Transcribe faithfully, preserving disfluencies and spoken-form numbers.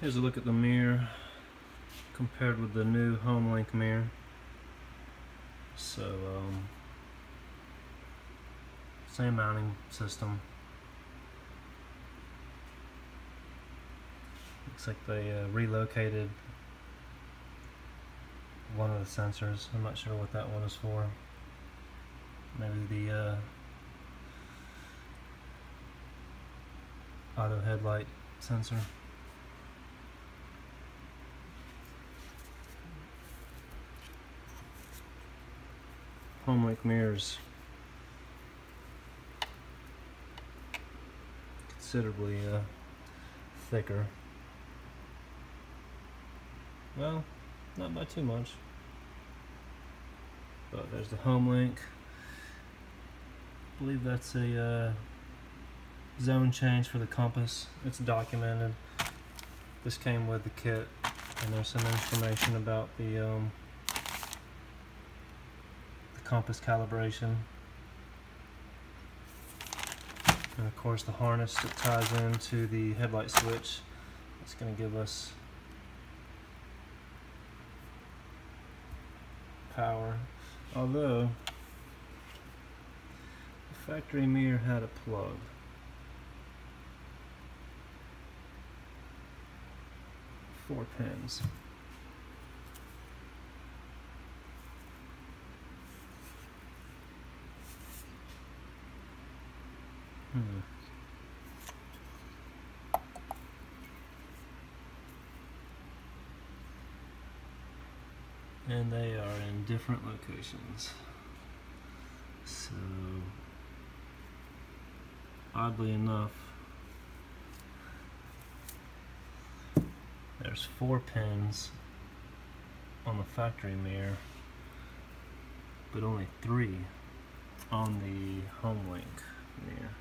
Here's a look at the mirror compared with the new HomeLink mirror. So, um, same mounting system. Looks like they uh, relocated one of the sensors. I'm not sure what that one is for. Maybe the uh, auto headlight sensor. HomeLink mirrors considerably uh, thicker. Well, not by too much. But there's the HomeLink. I believe that's a uh, zone change for the compass. It's documented. This came with the kit, and there's some information about the um, the compass calibration, and of course the harness that ties into the headlight switch. It's going to give us power, although the factory mirror had a plug. Four pins. Hmm. And they are in different locations. So, oddly enough, there's four pins on the factory mirror, but only three on the HomeLink mirror.